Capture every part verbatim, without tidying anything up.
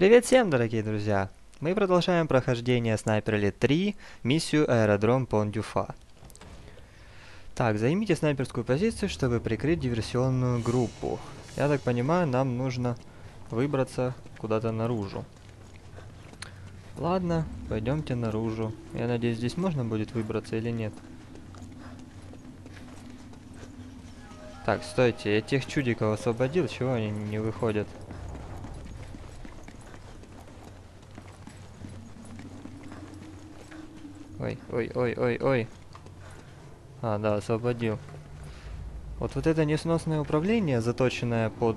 Привет всем, дорогие друзья! Мы продолжаем прохождение Снайпер Элит три, миссию Аэродром Пон Дю Фа. Так, займите снайперскую позицию, чтобы прикрыть диверсионную группу. Я так понимаю, нам нужно выбраться куда-то наружу. Ладно, пойдемте наружу. Я надеюсь, здесь можно будет выбраться или нет. Так, стойте, я тех чудиков освободил, чего они не выходят? Ой, ой, ой, ой, ой. А, да, освободил. Вот, вот это несносное управление, заточенное под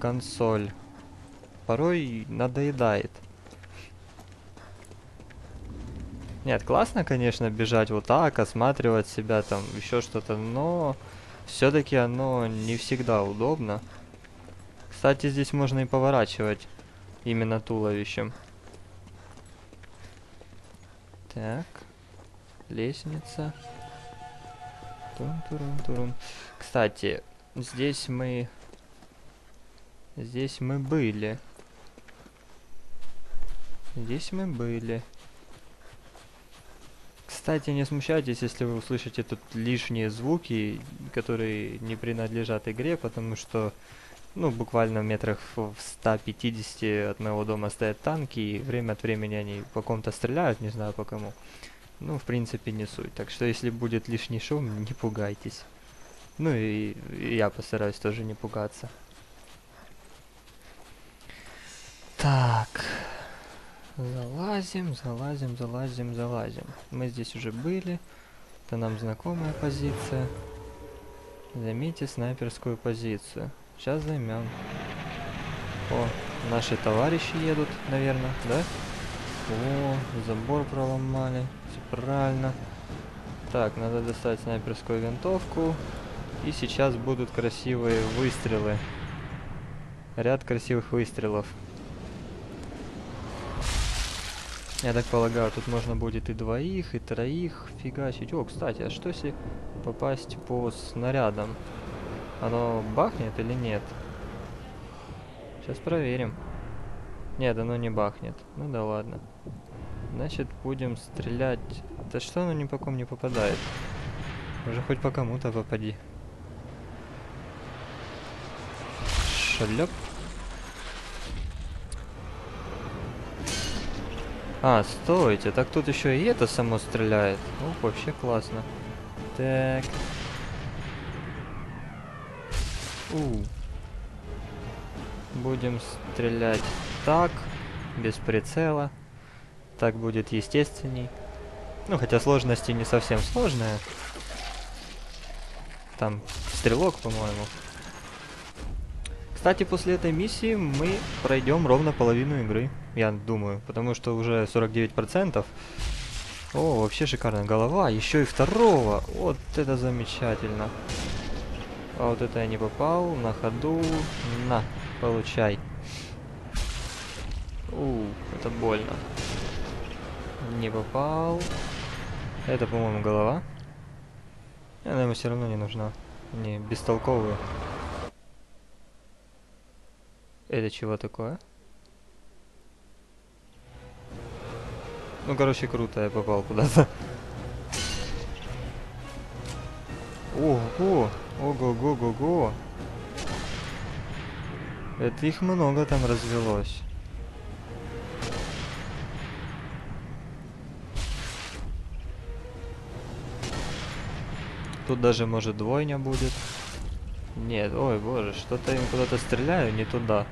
консоль, порой надоедает. Нет, классно, конечно, бежать вот так, осматривать себя там, еще что-то, но все-таки оно не всегда удобно. Кстати, здесь можно и поворачивать именно туловищем. Так, лестница. Турун-турун-турун. Кстати, здесь мы... Здесь мы были. Здесь мы были. Кстати, не смущайтесь, если вы услышите тут лишние звуки, которые не принадлежат игре, потому что, ну, буквально в метрах в ста пятидесяти от моего дома стоят танки, и время от времени они по ком-то стреляют, не знаю по кому. Ну, в принципе, не суть. Так что, если будет лишний шум, не пугайтесь. Ну, и, и я постараюсь тоже не пугаться. Так... Залазим, залазим, залазим, залазим. Мы здесь уже были. Это нам знакомая позиция. Займите снайперскую позицию. Сейчас займем. О, наши товарищи едут, наверное, да? О, забор проломали. Все правильно. Так, надо достать снайперскую винтовку. И сейчас будут красивые выстрелы. Ряд красивых выстрелов. Я так полагаю, тут можно будет и двоих, и троих фигачить. О, кстати, а что если попасть по снарядам? Оно бахнет или нет? Сейчас проверим. Нет, оно не бахнет. Ну да ладно. Значит, будем стрелять... Да что оно ни по ком не попадает? Уже хоть по кому-то попади. Шлеп. А, стойте, так тут еще и это само стреляет. Ох, вообще классно. Так. У. Будем стрелять так, без прицела. Так будет естественней. Ну, хотя сложности не совсем сложная. Там стрелок, по-моему. Кстати, после этой миссии мы пройдем ровно половину игры, я думаю, потому что уже сорок девять процентов. О, вообще шикарная голова, еще и второго, вот это замечательно. А вот это я не попал, на ходу, на, получай. У, это больно. Не попал. Это, по-моему, голова. Она ему все равно не нужна, не бестолковую. Это чего такое? Ну, короче, круто, я попал куда-то. Ого! Ого-го-го-го! Это их много там развелось. Тут даже, может, двойня будет. Нет, ой, боже, что-то им куда-то стреляю, не туда.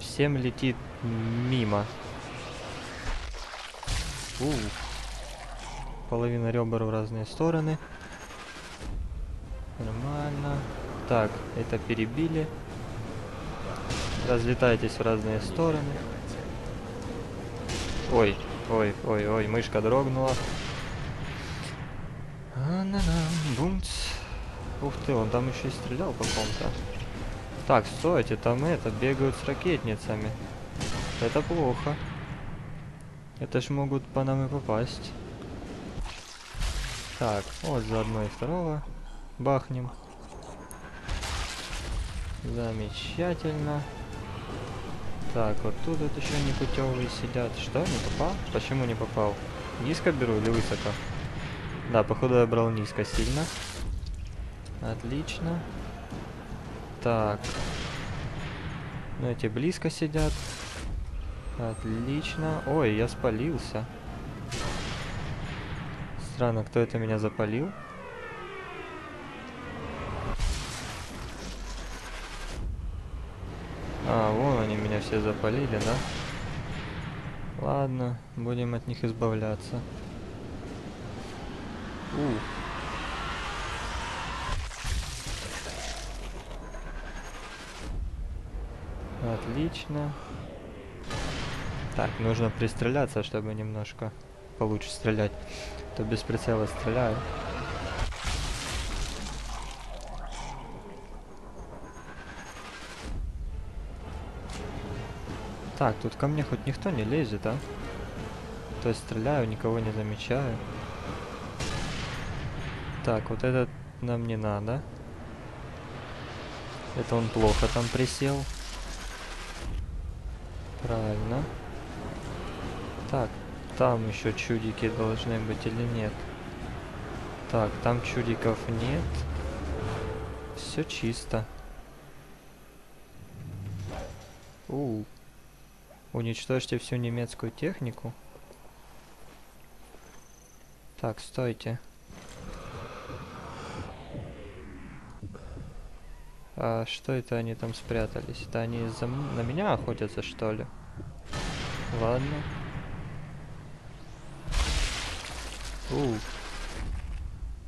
Всем летит мимо. Ух. Половина ребер в разные стороны. Нормально. Так, это перебили. Разлетайтесь в разные стороны. Ой, ой, ой, ой, мышка дрогнула. Бумц. Ух ты, он там еще и стрелял по ком-то. Так, стойте, там это, бегают с ракетницами. Это плохо. Это ж могут по нам и попасть. Так, вот заодно и второго бахнем. Замечательно. Так, вот тут вот еще не путевые сидят. Что? Не попал? Почему не попал? Низко беру или высоко? Да, походу я брал низко сильно. Отлично. Так. Ну эти близко сидят. Отлично. Ой, я спалился. Странно, кто это меня запалил? А, вон они меня все запалили, да? Ладно, будем от них избавляться. У. Отлично. Так, нужно пристреляться, чтобы немножко получше стрелять. То без прицела стреляю. Так, тут ко мне хоть никто не лезет, а? То есть стреляю, никого не замечаю. Так, вот этот нам не надо. Это он плохо там присел. Правильно. Так, там еще чудики должны быть или нет? Так, там чудиков нет. Все чисто. У. Уничтожьте всю немецкую технику. Так, стойте. А что это они там спрятались? Это они за... на меня охотятся, что ли? Ладно. У.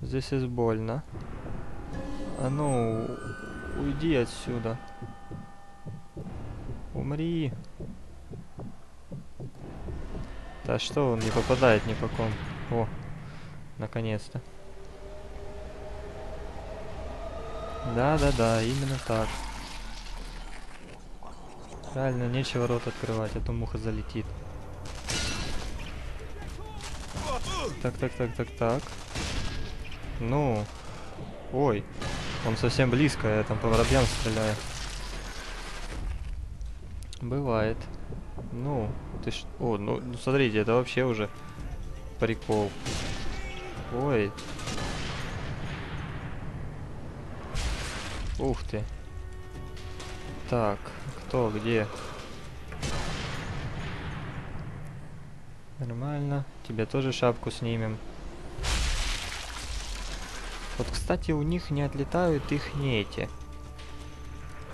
Здесь есть больно. А ну, уйди отсюда. Умри. Да что, он не попадает ни по ком. О, наконец-то. Да-да-да, именно так. Правильно, нечего рот открывать, а то муха залетит. Так-так-так-так-так. Ну. Ой, он совсем близко, я там по воробьям стреляю. Бывает. Ну, ты ж... О, ну, ну смотрите, это вообще уже прикол. Ой. Ух ты. Так, кто, где? Нормально. Тебе тоже шапку снимем. Вот, кстати, у них не отлетают их не эти.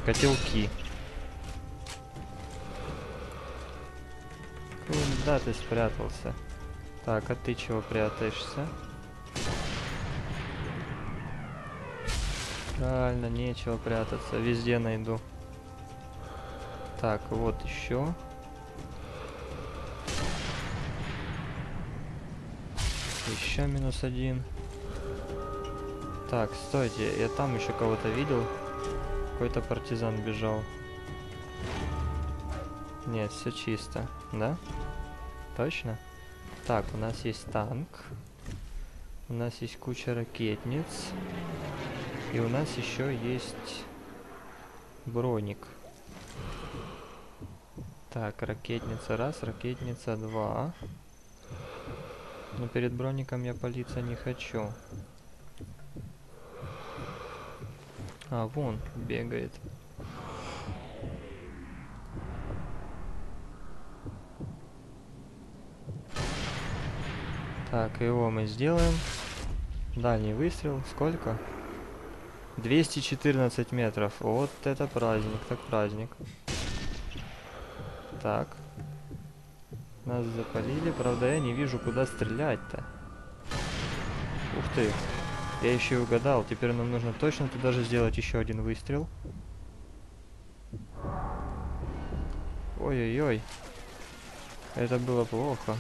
Котелки. Куда ты спрятался? Так, а ты чего прятаешься? Правильно, нечего прятаться. Везде найду. Так, вот еще. Еще минус один. Так, стойте. Я там еще кого-то видел. Какой-то партизан бежал. Нет, все чисто. Да? Точно? Так, у нас есть танк. У нас есть куча ракетниц. И у нас еще есть броник. Так, ракетница раз, ракетница два. Но перед броником я палиться не хочу. А, вон бегает. Так, его мы сделаем. Дальний выстрел. Сколько? двести четырнадцать метров. Вот это праздник, так праздник. Так. Нас запалили. Правда, я не вижу, куда стрелять-то. Ух ты. Я еще и угадал. Теперь нам нужно точно туда же сделать еще один выстрел. Ой-ой-ой. Это было плохо.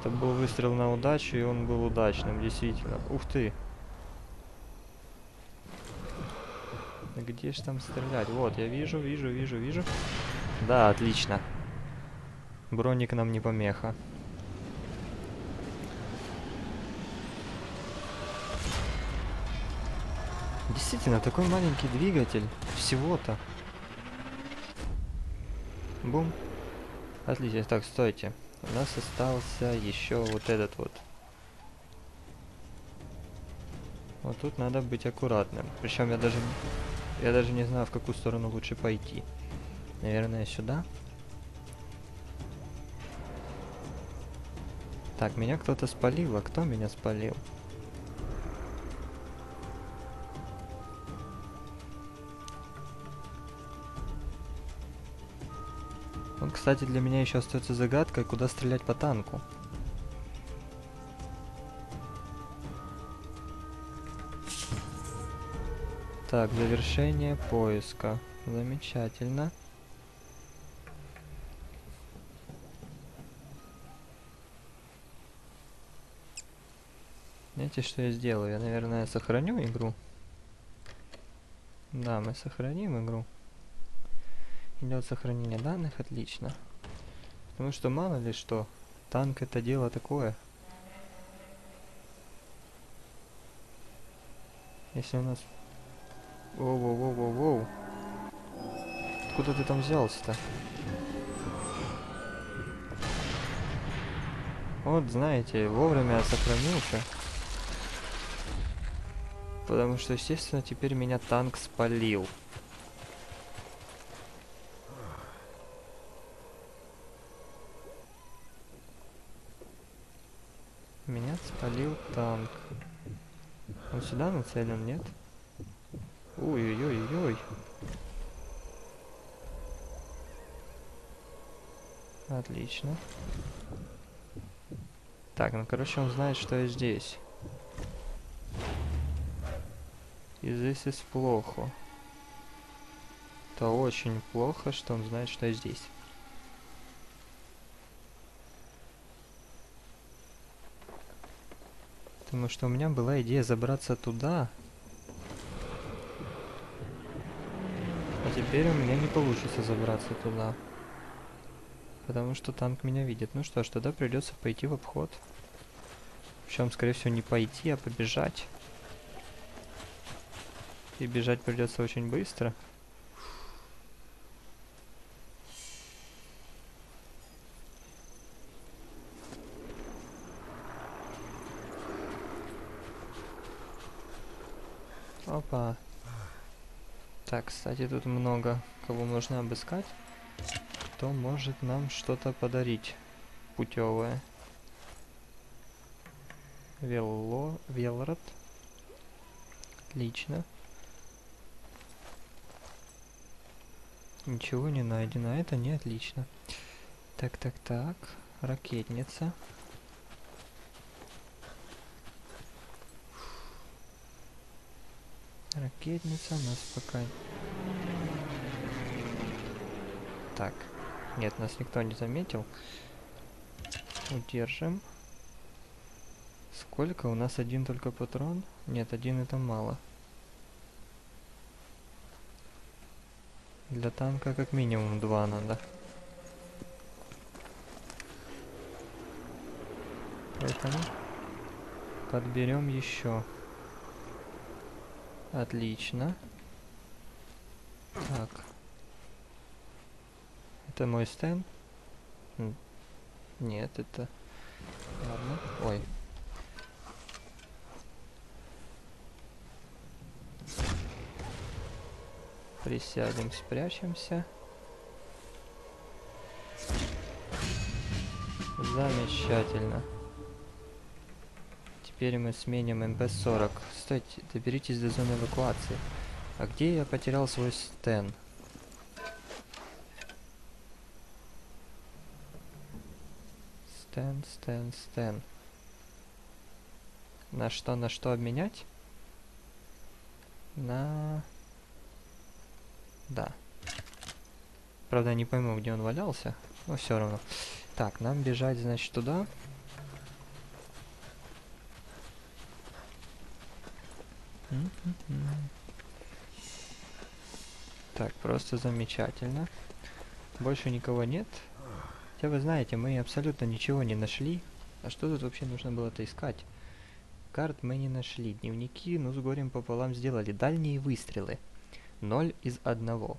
Это был выстрел на удачу, и он был удачным, действительно. Ух ты! Где же там стрелять? Вот, я вижу, вижу, вижу, вижу. Да, отлично. Броник нам не помеха. Действительно, такой маленький двигатель. Всего-то. Бум. Отлично. Так, стойте. У нас остался еще вот этот вот. Вот тут надо быть аккуратным. Причем я даже... Я даже не знаю, в какую сторону лучше пойти. Наверное, сюда. Так, меня кто-то спалил. А кто меня спалил? Он, кстати, для меня еще остается загадкой, куда стрелять по танку. Так, завершение поиска. Замечательно. Знаете, что я сделаю? Я, наверное, сохраню игру. Да, мы сохраним игру. Идет сохранение данных, отлично. Потому что мало ли что, танк это дело такое. Если у нас... Воу-воу-воу-воу-воу. Откуда ты там взялся-то? Вот, знаете, вовремя я сохранился. Потому что, естественно, теперь меня танк спалил. Меня спалил танк. Он сюда нацелен, нет? Ой-ой-ой-ой. Отлично. Так, ну короче, он знает, что я здесь. И здесь есть плохо. Это очень плохо, что он знает, что я здесь. Потому что у меня была идея забраться туда. А теперь у меня не получится забраться туда. Потому что танк меня видит. Ну что ж, тогда придется пойти в обход. Причем, скорее всего, не пойти, а побежать. И бежать придется очень быстро. Опа. Так, кстати, тут много кого можно обыскать. Кто может нам что-то подарить путевое. Вело... Велород. Отлично. Ничего не найдено. Это не отлично. Так, так, так. Ракетница. Ракетница у нас пока... Так. Нет, нас никто не заметил. Удержим. Сколько? У нас один только патрон? Нет, один это мало. Для танка как минимум два надо. Поэтому подберем еще. Отлично. Так. Это мой Стэн? Нет, это... Ладно. Ой. Присядем, спрячемся. Замечательно. Теперь мы сменим эм пэ сорок. Стойте, доберитесь до зоны эвакуации. А где я потерял свой Стэн? Стэн, Стэн, Стэн. На что, на что обменять? На... Да. Правда, не пойму, где он валялся, но все равно. Так, нам бежать, значит, туда. Так, просто замечательно. Больше никого нет. Хотя вы знаете, мы абсолютно ничего не нашли. А что тут вообще нужно было-то искать? Карт мы не нашли. Дневники, ну, с горем пополам сделали. Дальние выстрелы. ноль из одного.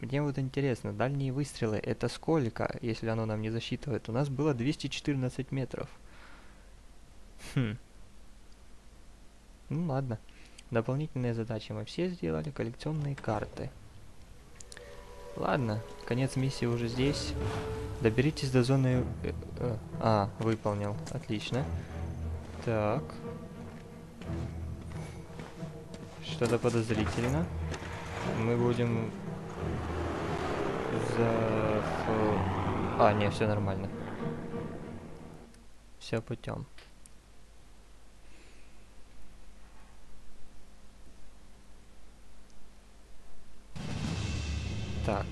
Мне вот интересно, дальние выстрелы это сколько, если оно нам не засчитывает? У нас было двести четырнадцать метров. Хм. Ну ладно. Дополнительные задачи мы все сделали. Коллекционные карты. Ладно. Конец миссии уже здесь. Доберитесь до зоны... А, выполнил. Отлично. Так. Что-то подозрительно. Мы будем... За... А, не, все нормально. Все путем. Так.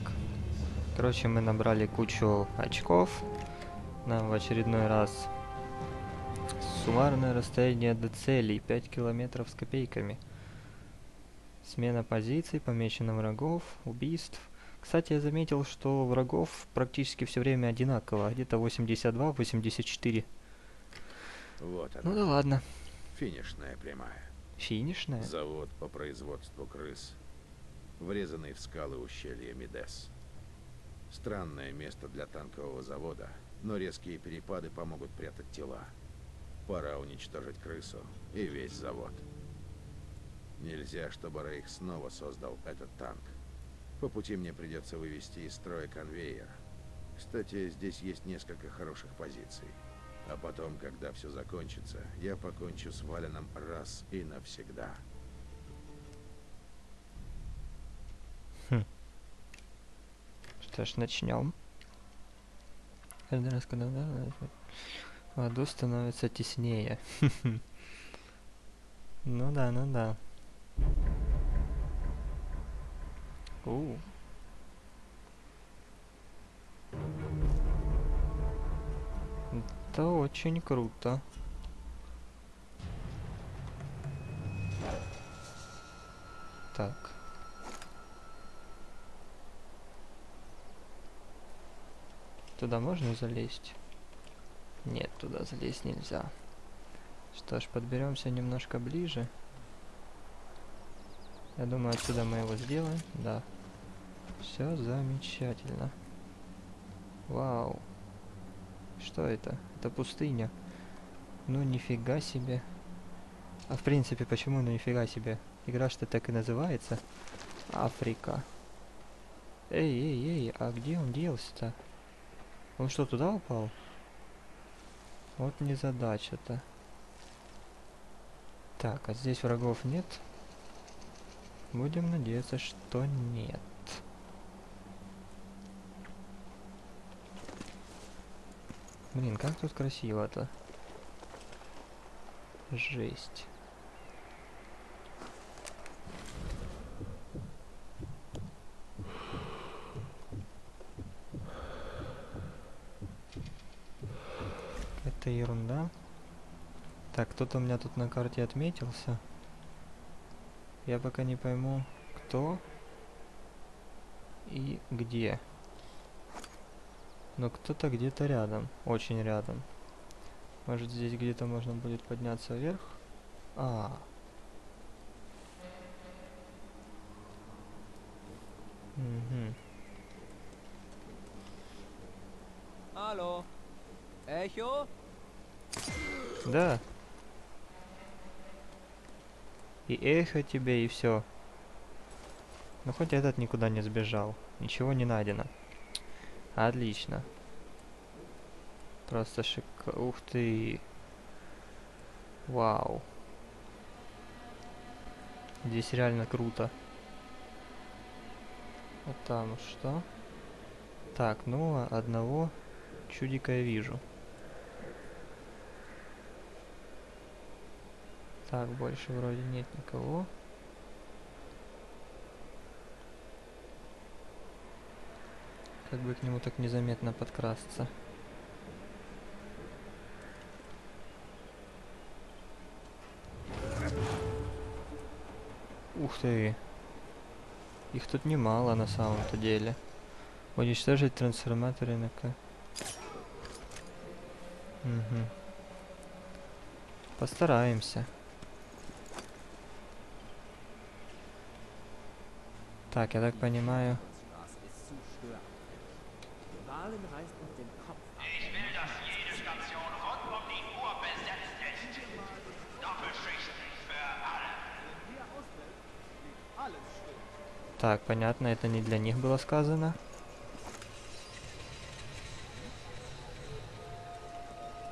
Короче, мы набрали кучу очков. Нам в очередной раз суммарное расстояние до цели пять километров с копейками. Смена позиций, помечено врагов, убийств. Кстати, я заметил, что врагов практически все время одинаково. Где-то восемьдесят два, восемьдесят четыре. Вот она. Ну да ладно. Финишная прямая. Финишная? Завод по производству крыс, врезанный в скалы ущелья Мидес. Странное место для танкового завода, но резкие перепады помогут прятать тела. Пора уничтожить крысу и весь завод. Нельзя, чтобы Рейх снова создал этот танк. По пути мне придется вывести из строя конвейер. Кстати, здесь есть несколько хороших позиций. А потом, когда все закончится, я покончу с Валином раз и навсегда. Хм. Что ж, начнем. Каждый раз, когда воду становится теснее. Ну да, ну да. У. Это очень круто. Так. Туда можно залезть? Нет, туда залезть нельзя. Что ж, подберемся немножко ближе. Я думаю, отсюда мы его сделаем. Да. Все замечательно. Вау. Что это? Это пустыня. Ну нифига себе. А в принципе, почему ну нифига себе? Игра что так и называется? Африка. Эй, эй, эй, а где он делся-то? Он что, туда упал? Вот незадача-то. Так, а здесь врагов нет? Будем надеяться, что нет. Блин, как тут красиво-то. Жесть. Это ерунда. Так, кто-то у меня тут на карте отметился. Я пока не пойму, кто и где. Но кто-то где-то рядом, очень рядом. Может, здесь где-то можно будет подняться вверх? А. Угу. Алло. Эхо? Да. И эхо тебе, и все. Но хоть этот никуда не сбежал. Ничего не найдено. Отлично. Просто шик... Ух ты. Вау. Здесь реально круто. А там что? Так, ну одного чудика я вижу. Так, больше вроде нет никого. Как бы к нему так незаметно подкрасться. Ух ты! Их тут немало на самом-то деле. Уничтожить трансформаторы на К. Угу. Постараемся. Так, я так понимаю. Так, понятно, это не для них было сказано.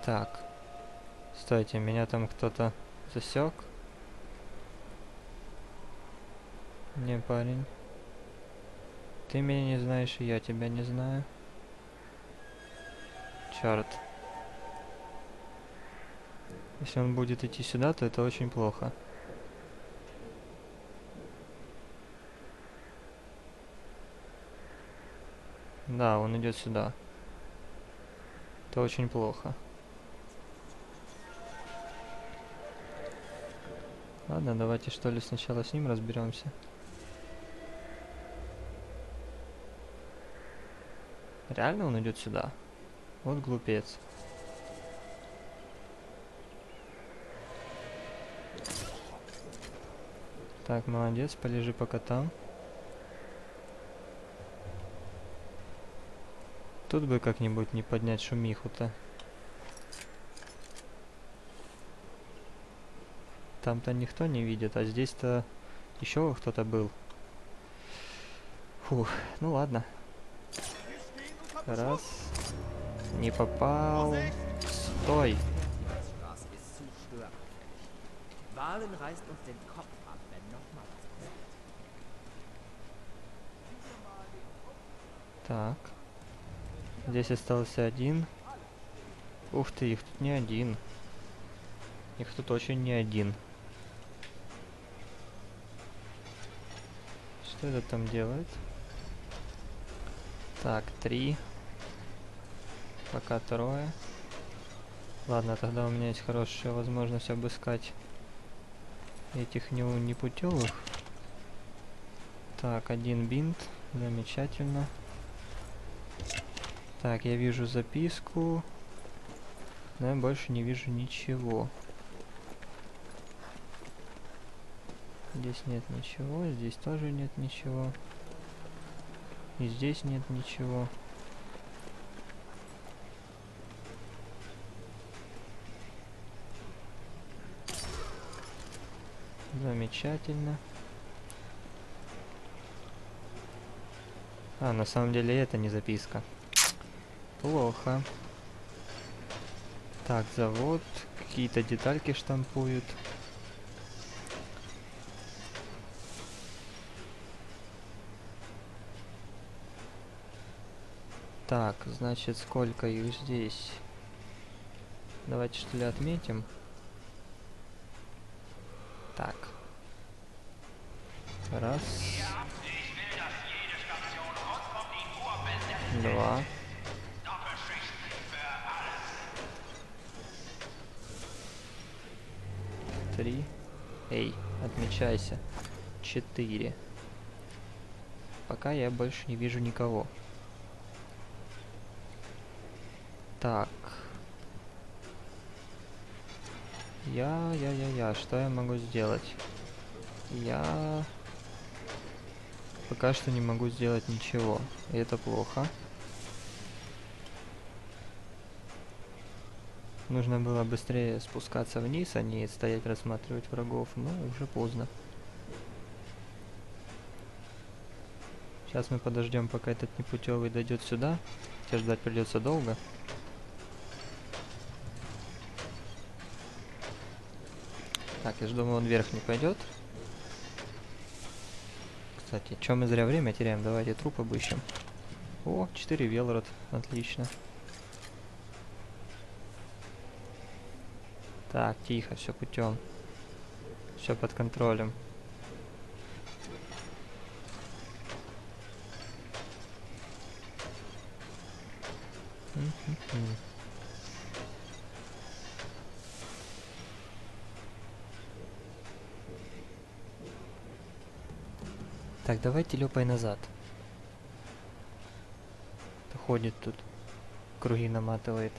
Так. Стойте, меня там кто-то засек. Не, парень. Ты меня не знаешь, и я тебя не знаю. Черт. Если он будет идти сюда, то это очень плохо. Да, он идет сюда. Это очень плохо. Ладно, давайте что ли сначала с ним разберемся. Реально он идет сюда? Вот глупец. Так, молодец, полежи пока там. Тут бы как-нибудь не поднять шумиху-то. Там-то никто не видит, а здесь-то еще кто-то был. Фух, ну ладно. Раз. Не попал. Стой. Так. Здесь остался один. Ух ты, их тут не один. Их тут очень не один. Что это там делает? Так, три. Пока трое. Ладно, тогда у меня есть хорошая возможность обыскать этих не, не путевых. Так, один бинт. Замечательно. Так, я вижу записку, но я больше не вижу ничего. Здесь нет ничего, здесь тоже нет ничего. И здесь нет ничего. Замечательно. А, на самом деле это не записка. Плохо. Так, завод. Какие-то детальки штампуют. Так, значит, сколько их здесь? Давайте что ли отметим. Так. Раз. Два. Три. Эй, отмечайся. Четыре. Пока я больше не вижу никого. Так. Я, я, я, я. Что я могу сделать? Я... Пока что не могу сделать ничего. И это плохо. Нужно было быстрее спускаться вниз, а не стоять рассматривать врагов. Но уже поздно. Сейчас мы подождем, пока этот непутевый дойдет сюда. Хотя ждать придется долго. Так, я же думал, он вверх не пойдет. Кстати, чем мы зря время теряем? Давайте труп обыщем. О, четыре велород. Отлично. Так, тихо, все путем. Все под контролем. Так, давайте лёпай назад. Ходит тут, круги наматывает.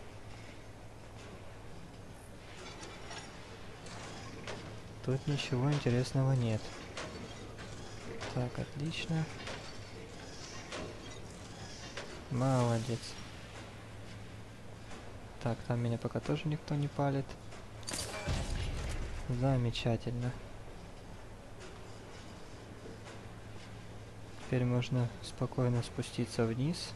тут ничего интересного нет. Так, отлично. Молодец. Так, там меня пока тоже никто не палит. Замечательно. Теперь можно спокойно спуститься вниз.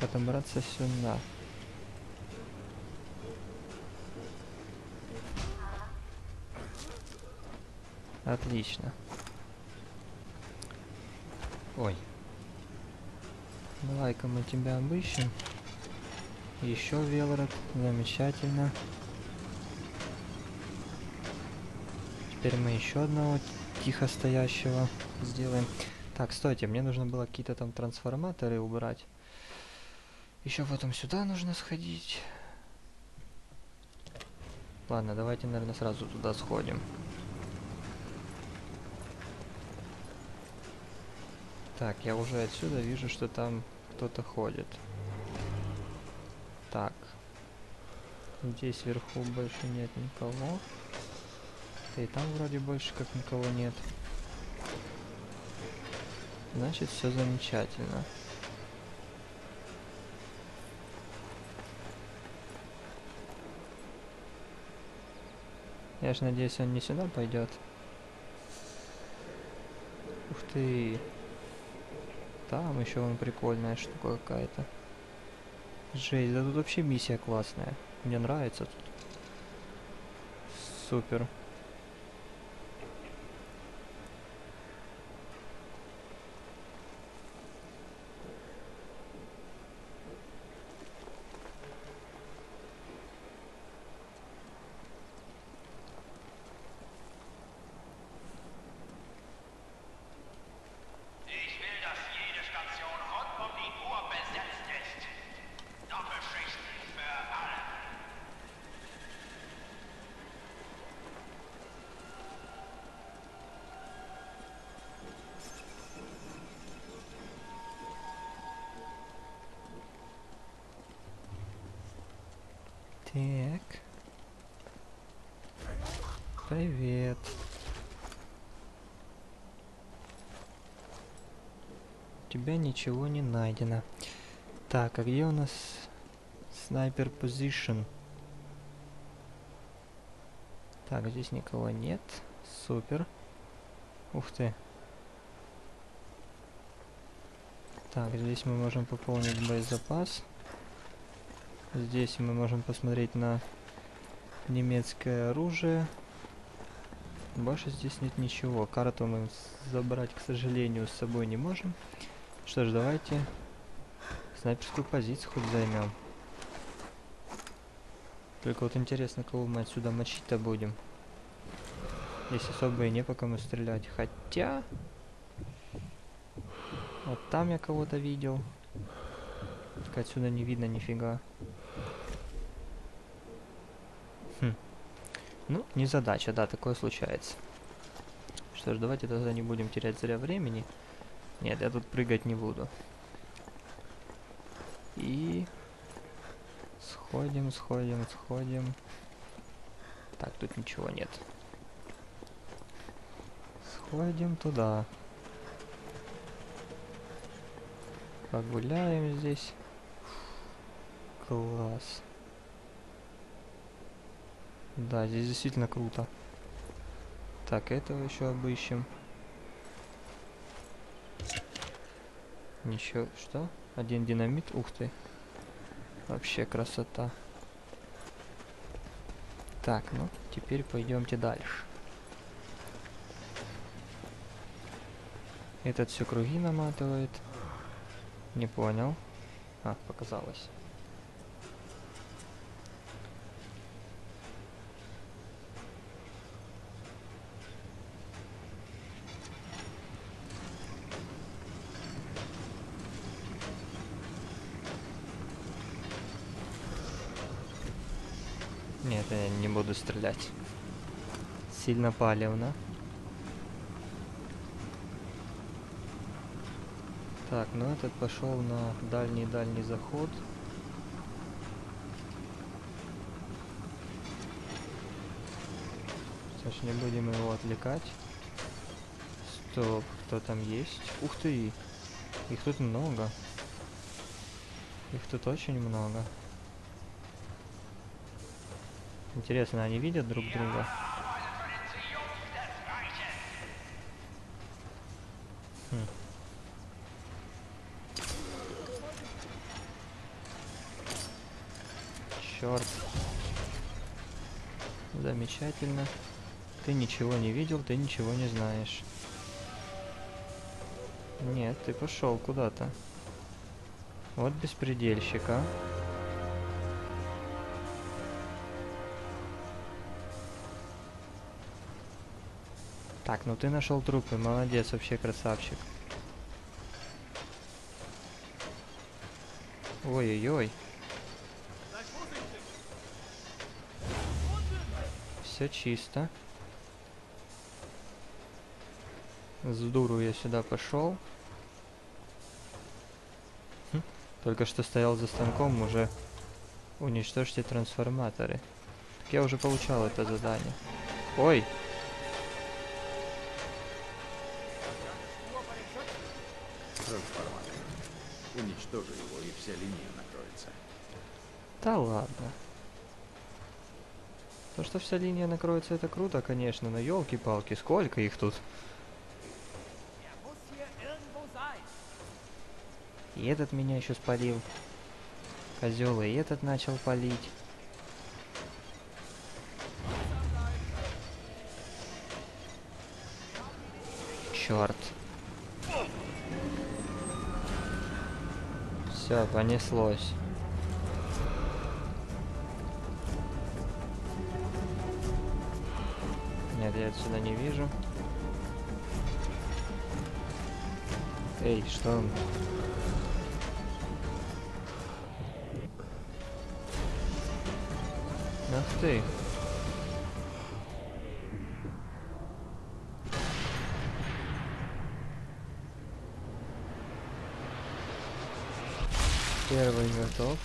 Потом браться сюда. Отлично. Ой. Давай-ка мы тебя обыщем. Еще велород. Замечательно. Теперь мы еще одного тихо стоящего сделаем. Так, стойте, мне нужно было какие-то там трансформаторы убрать. Еще потом сюда нужно сходить. Ладно, давайте, наверное, сразу туда сходим. Так, я уже отсюда вижу, что там кто-то ходит. Так. Здесь вверху больше нет никого. Да и там вроде больше как никого нет. Значит, все замечательно. Я же надеюсь, он не сюда пойдет. Ух ты! Там еще вон прикольная штука какая-то. Жесть, да тут вообще миссия классная. Мне нравится тут. Супер. Так. Привет. У тебя ничего не найдено. Так, а где у нас снайпер позишн? Так, здесь никого нет. Супер. Ух ты. Так, здесь мы можем пополнить боезапас. Здесь мы можем посмотреть на немецкое оружие. Больше здесь нет ничего. Карту мы забрать, к сожалению, с собой не можем. Что ж, давайте снайперскую позицию хоть займем. Только вот интересно, кого мы отсюда мочить-то будем. Здесь особо и не по кому стрелять. Хотя... Вот там я кого-то видел. Только отсюда не видно нифига. Ну, незадача, да, такое случается. Что ж, давайте тогда не будем терять зря времени. Нет, я тут прыгать не буду. И... Сходим, сходим, сходим. Так, тут ничего нет. Сходим туда. Погуляем здесь. Класс. Да, здесь действительно круто. Так, этого еще обыщем. Ничего, что? Один динамит, ух ты. Вообще красота. Так, ну, теперь пойдемте дальше. Этот все круги наматывает. Не понял. А, показалось. Нет, я не буду стрелять. Сильно палевно. Так, ну этот пошел на дальний-дальний заход. Значит, не будем его отвлекать. Стоп, кто там есть? Ух ты! Их тут много. Их тут очень много. Интересно, они видят друг друга? Хм. Черт. Замечательно. Ты ничего не видел, ты ничего не знаешь. Нет, ты пошел куда-то. Вот беспредельщик, а. Так, ну ты нашел трупы, молодец, вообще красавчик. Ой-ой-ой. Все чисто. С дуру я сюда пошел. Хм. Только что стоял за станком, уже уничтожьте трансформаторы. Так я уже получал это задание. Ой! Трансформатор. Уничтожи его, и вся линия накроется. Да ладно. То, что вся линия накроется, это круто, конечно, но елки-палки, сколько их тут? И этот меня еще спалил. Козел, и этот начал палить. Черт. Все, понеслось. Нет, я отсюда не вижу. Эй, что он? Ах ты. Первый готов.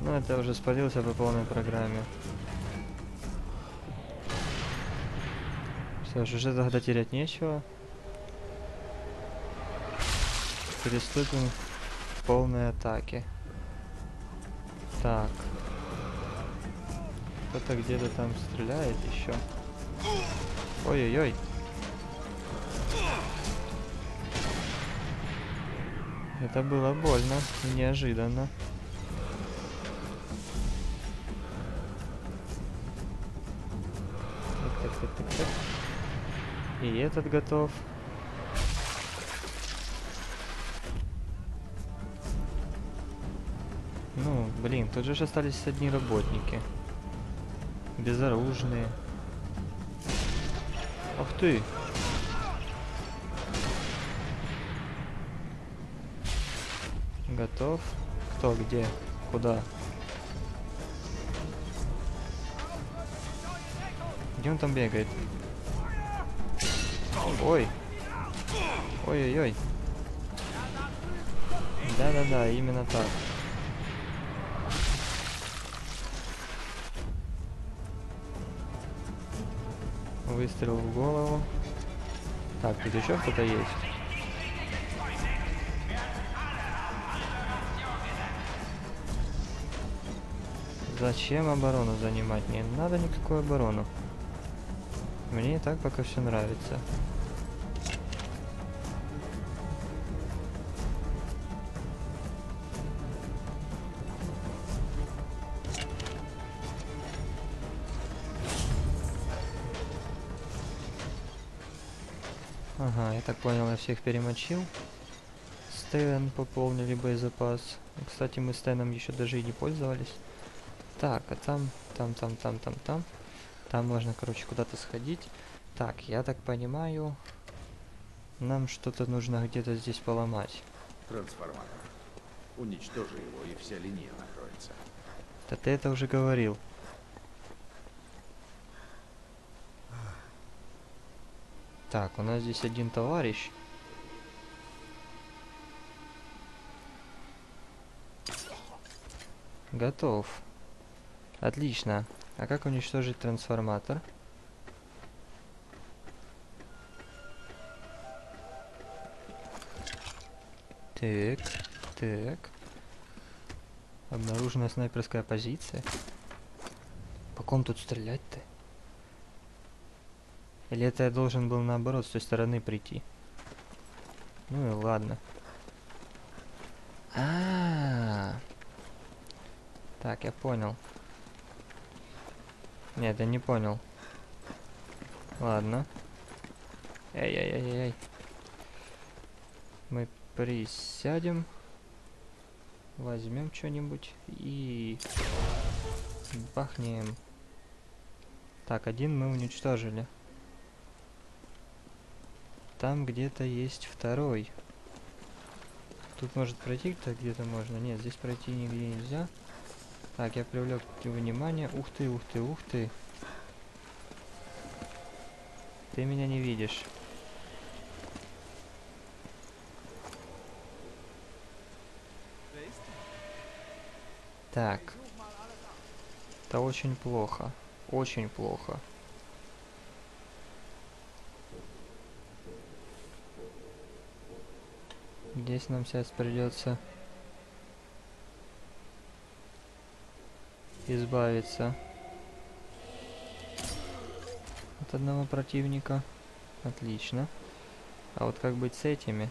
Ну, это уже спалился по полной программе. Все, уже тогда терять нечего. Переступим к полной атаке. Так. Кто-то где-то там стреляет еще. Ой-ой-ой. Это было больно, неожиданно. Так, так, так, так, так. И этот готов. Ну, блин, тут же остались одни работники. Безоружные. Ах ты! Готов? Кто, где? Куда? Где он там бегает? Ой! Ой-ой-ой! Да-да-да, именно так. Выстрел в голову. Так, тут еще кто-то есть. Зачем оборону занимать? Не надо никакую оборону. Мне и так пока все нравится. Ага, я так понял, я всех перемочил. Стэн пополнили боезапас. Кстати, мы Стэном еще даже и не пользовались. Так, а там, там, там, там, там, там. Там можно, короче, куда-то сходить. Так, я так понимаю, нам что-то нужно где-то здесь поломать. Трансформатор. Уничтожи его, и вся линия накроется. Да ты это уже говорил. Так, у нас здесь один товарищ. Готов. Отлично. А как уничтожить трансформатор? Так, так. Обнаружена снайперская позиция. По ком тут стрелять-то? Или это я должен был наоборот с той стороны прийти? Ну и ладно. А-а-а. Так, я понял. Нет, я не понял. Ладно. Эй-эй-эй-эй. Мы присядем. Возьмем что-нибудь и бахнем. Так, один мы уничтожили. Там где-то есть второй. Тут может пройти кто-то, где-то можно. Нет, здесь пройти нигде нельзя. Так, я привлек внимание. Ух ты, ух ты, ух ты. Ты меня не видишь. Так. Это очень плохо. Очень плохо. Здесь нам сейчас придется избавиться от одного противника. Отлично. А вот как быть с этими?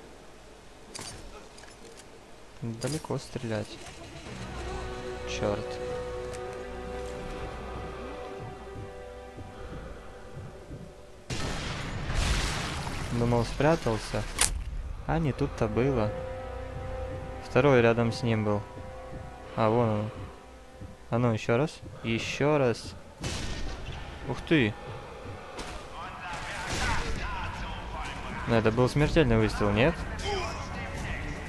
Далеко стрелять. Черт. Думал, спрятался. А не тут-то было. Второй рядом с ним был. А, вон он. А ну, еще раз. Еще раз. Ух ты. Ну, это был смертельный выстрел, нет?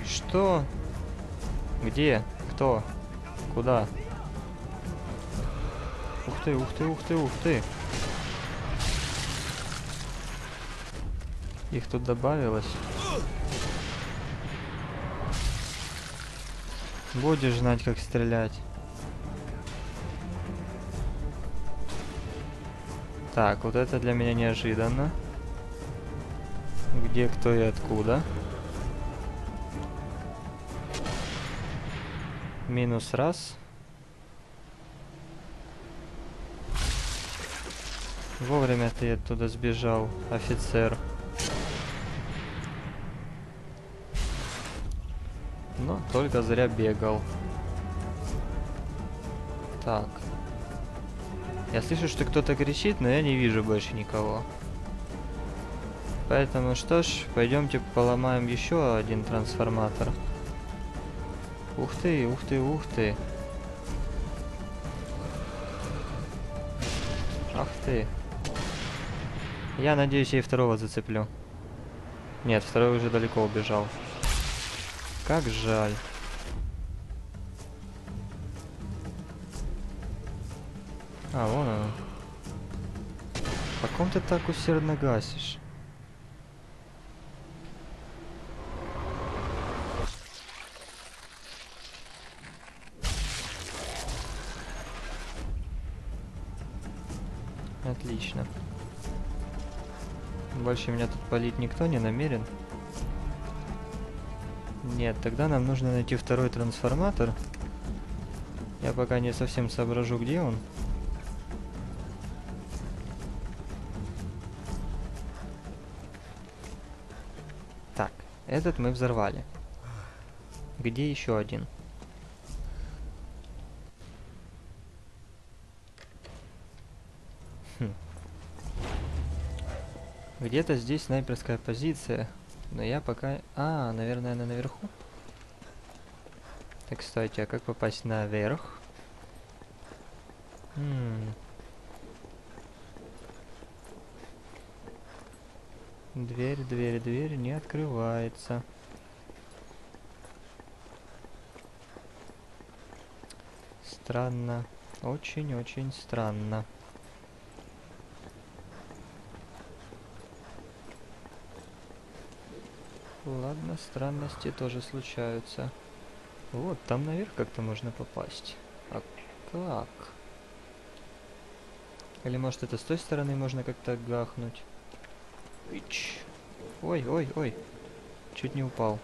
Что? Где? Кто? Куда? Ух ты, ух ты, ух ты, ух ты. Их тут добавилось. Будешь знать, как стрелять. Так, вот это для меня неожиданно. Где, кто и откуда. Минус раз. Вовремя ты оттуда сбежал, офицер. Но только зря бегал. Так. Я слышу, что кто-то кричит, но я не вижу больше никого. Поэтому, что ж, пойдемте поломаем еще один трансформатор. Ух ты, ух ты, ух ты. Ах ты. Я надеюсь, я и второго зацеплю. Нет, второй уже далеко убежал. Как жаль. А, вон он. По ком ты так усердно гасишь? Отлично. Больше меня тут палить никто не намерен. Нет, тогда нам нужно найти второй трансформатор. Я пока не совсем соображу, где он. Так, этот мы взорвали. Где еще один? Хм. Где-то здесь снайперская позиция. Но я пока... А, наверное, она наверху. Так, стойте, а как попасть наверх? М-м. Дверь, дверь, дверь не открывается. Странно. Очень-очень странно. Ладно, странности тоже случаются. Вот, там наверх как-то можно попасть. Так. Или может это с той стороны можно как-то гахнуть? Ой, ой, ой. Чуть не упал.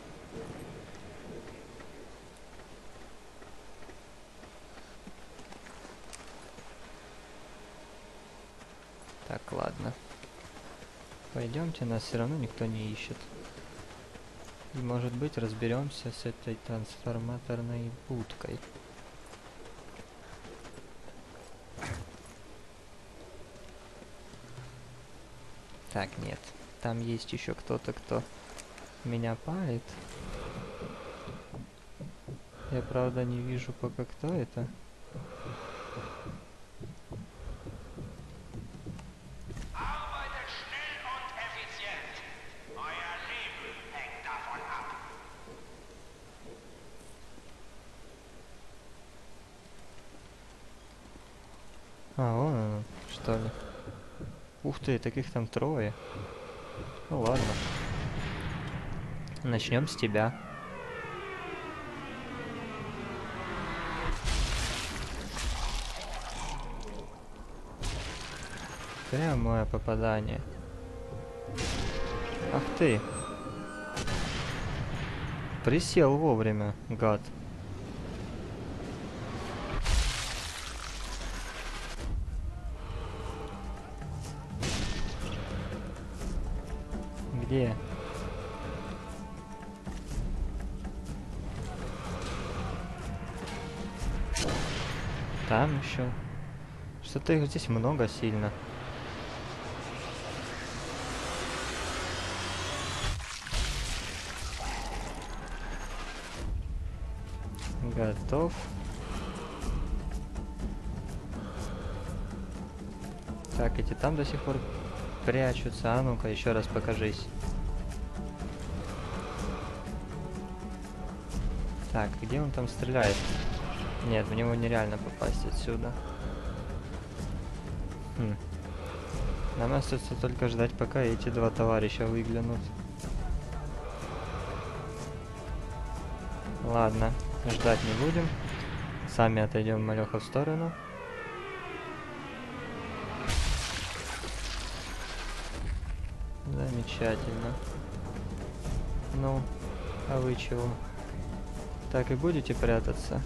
Так, ладно. Пойдемте, нас все равно никто не ищет. И может быть разберемся с этой трансформаторной будкой. Так, нет. Там есть еще кто-то, кто меня палит. Я, правда, не вижу пока, кто это. А, вон оно, что ли. Ух ты, таких там трое. Ну ладно. Начнем с тебя. Прямое попадание. Ах ты. Присел вовремя, гад. Где? Там еще. Что-то их здесь много сильно. Готов. Так, эти там до сих пор прячутся. А ну-ка, еще раз покажись. Так, где он там стреляет? Нет, в него нереально попасть отсюда. Хм. Нам остается только ждать, пока эти два товарища выглянут. Ладно, ждать не будем. Сами отойдем малёха в сторону. Замечательно. Ну, а вы чего? Так и будете прятаться?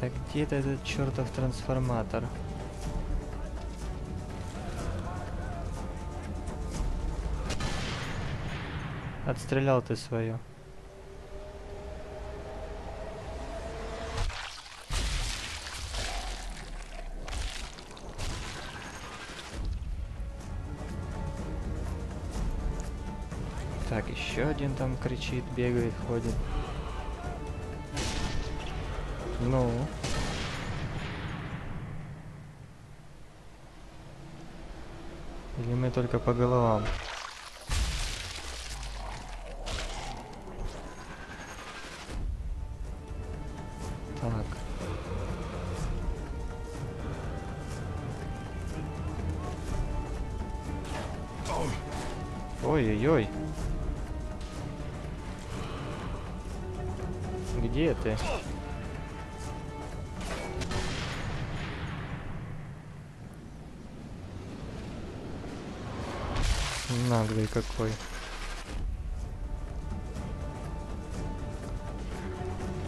Так, где-то этот чертов трансформатор. Отстрелял ты свое. Так, еще один там кричит, бегает, ходит. Ну. Или мы только по головам? Так. Ой-ой-ой. Где ты? Наглый какой.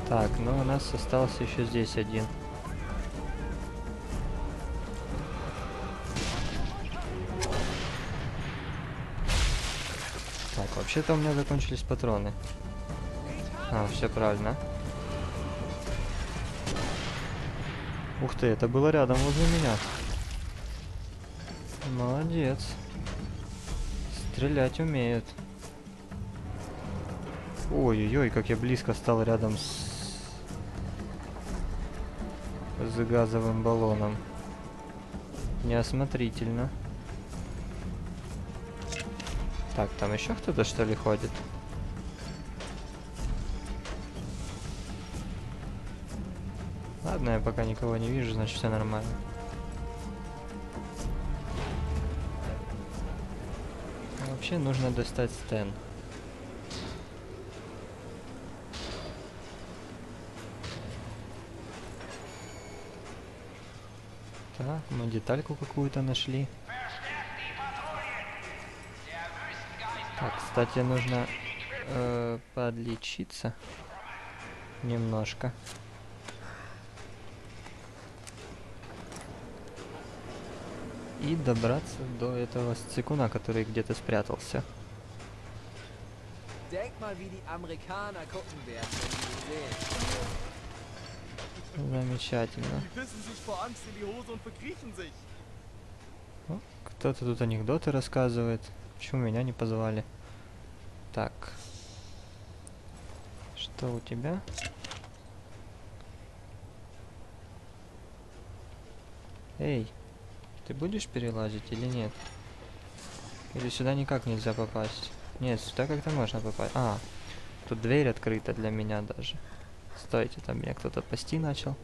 Так, ну у нас остался еще здесь один. Так, вообще-то у меня закончились патроны. А, все правильно. Ух ты, это было рядом возле меня. Молодец. Стрелять умеют. Ой-ой-ой, как я близко стал рядом с... с газовым баллоном. Неосмотрительно. Так, там еще кто-то, что ли, ходит? Ладно, я пока никого не вижу, значит все нормально. Вообще нужно достать Стэн. Так, мы детальку какую-то нашли. Так, кстати, нужно э, подлечиться немножко. И добраться до этого сцикуна, который где-то спрятался. Замечательно. Кто-то тут анекдоты рассказывает. Почему меня не позвали? Так. Что у тебя? Эй. Ты будешь перелазить или нет? Или сюда никак нельзя попасть? Нет, сюда как-то можно попасть. А, тут дверь открыта для меня даже. Стойте, там меня кто-то пасти начал.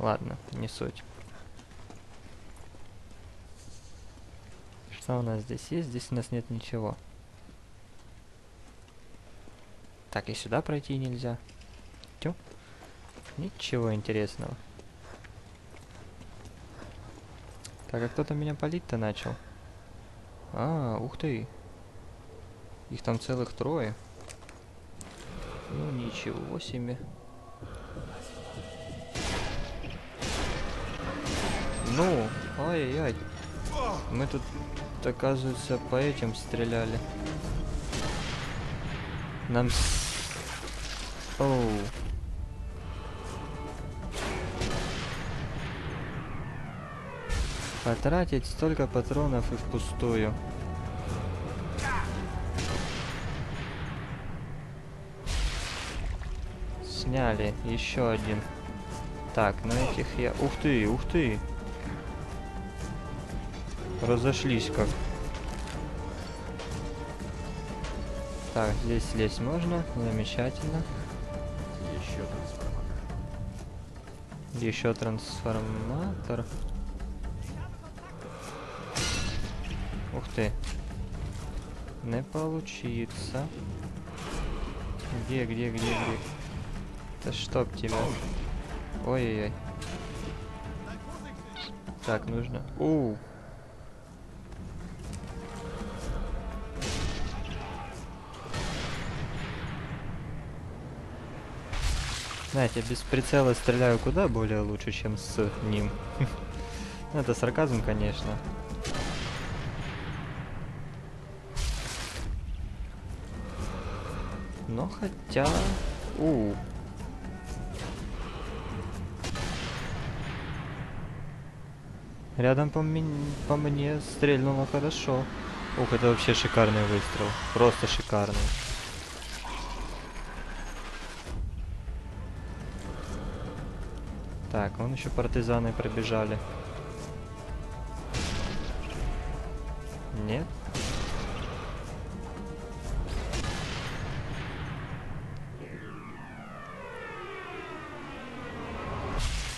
Ладно, не суть. Что у нас здесь есть? Здесь у нас нет ничего. Так, и сюда пройти нельзя. Тю. Ничего интересного. Так, а кто-то меня палить-то начал. А, ух ты. Их там целых трое. Ну, ничего себе. Ну, ай-яй-яй. Мы тут, оказывается, по этим стреляли. Нам... Оу. Потратить столько патронов и впустую. Сняли еще один. Так, ну этих я... Ух ты, ух ты. Разошлись как. Так, здесь лезть можно. Замечательно. Еще трансформатор. Еще трансформатор. Ух ты. Не получится. Где, где, где, где? Да чтоб тебя. Ой-ой-ой. Так, нужно. У. Знаете, без прицела стреляю куда более лучше, чем с ним. Это сарказм, конечно. Но хотя... У. Рядом по, ми... по мне стрельнуло хорошо. Ух, это вообще шикарный выстрел. Просто шикарный. Так, вон еще партизаны пробежали. Нет?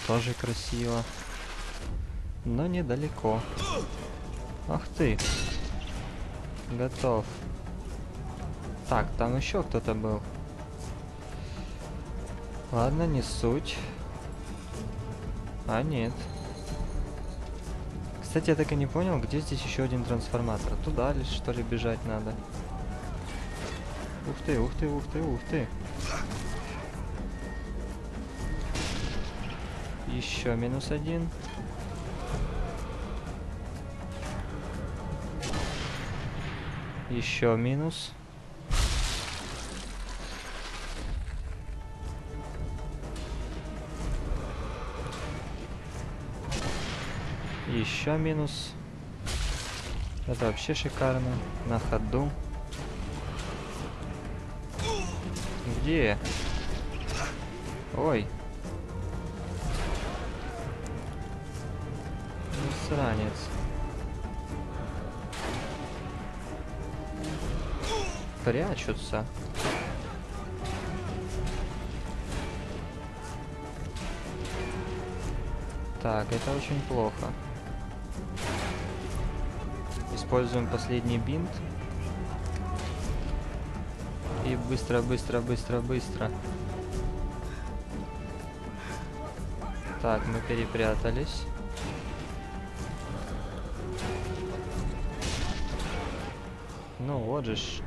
Тоже красиво, но недалеко. Ах ты, готов. Так, там еще кто-то был. Ладно, не суть. А нет. Кстати, я так и не понял, где здесь еще один трансформатор. Туда лишь что ли бежать надо? Ух ты, ух ты, ух ты, ух ты. Еще минус один. Еще минус. Еще минус. Это вообще шикарно. На ходу. Где? Ой. Ранец. Прячутся. Так, это очень плохо. Используем последний бинт. И быстро, быстро, быстро, быстро. Так, мы перепрятались. Ну вот же ж.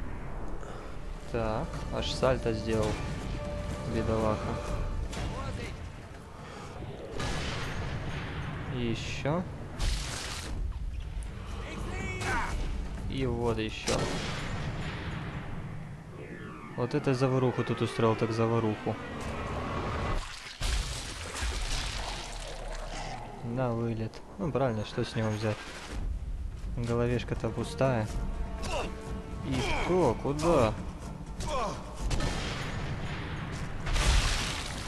Так, аж сальто сделал. Бедолаха. И еще. И вот еще. Вот это заваруху тут устроил, так заваруху. На вылет. Ну правильно, что с него взять? Головешка-то пустая. И что? Куда?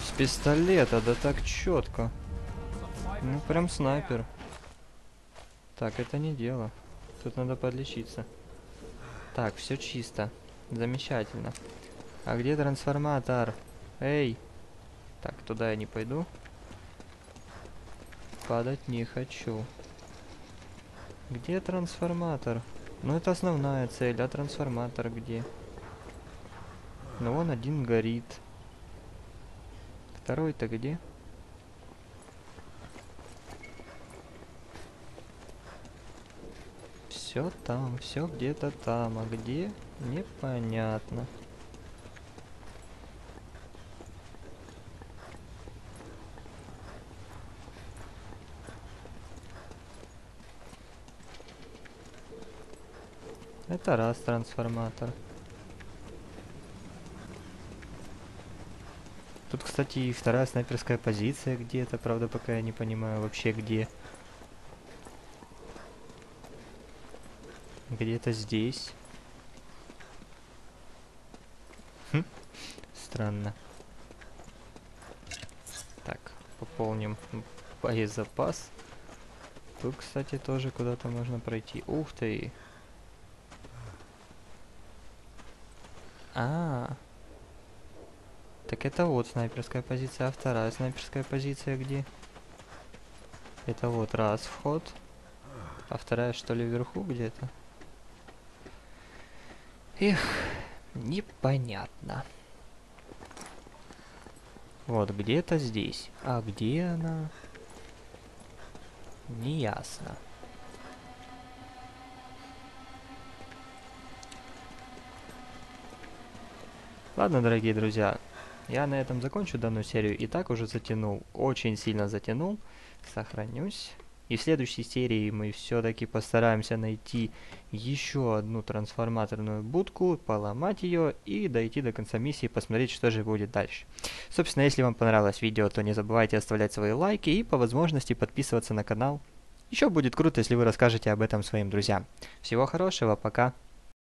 С пистолета, да так четко. Ну прям снайпер. Так, это не дело. Тут надо подлечиться. Так, все чисто. Замечательно. А где трансформатор? Эй! Так, туда я не пойду. Падать не хочу. Где трансформатор? Ну, это основная цель, а трансформатор где? Ну, вон один горит. Второй-то где? Все там, все где-то там, а где? Непонятно. Это раз трансформатор. Тут, кстати, и вторая снайперская позиция где-то, правда, пока я не понимаю вообще где. Где-то здесь. Хм, странно. Так, пополним боезапас. Тут, кстати, тоже куда-то можно пройти. Ух ты! А, так это вот снайперская позиция, а вторая снайперская позиция где? Это вот раз вход, а вторая что ли вверху где-то? Эх, непонятно. Вот где-то здесь, а где она? Неясно. Ладно, дорогие друзья, я на этом закончу данную серию. И так уже затянул, очень сильно затянул. Сохранюсь. И в следующей серии мы все-таки постараемся найти еще одну трансформаторную будку, поломать ее и дойти до конца миссии, посмотреть, что же будет дальше. Собственно, если вам понравилось видео, то не забывайте оставлять свои лайки и по возможности подписываться на канал. Еще будет круто, если вы расскажете об этом своим друзьям. Всего хорошего, пока!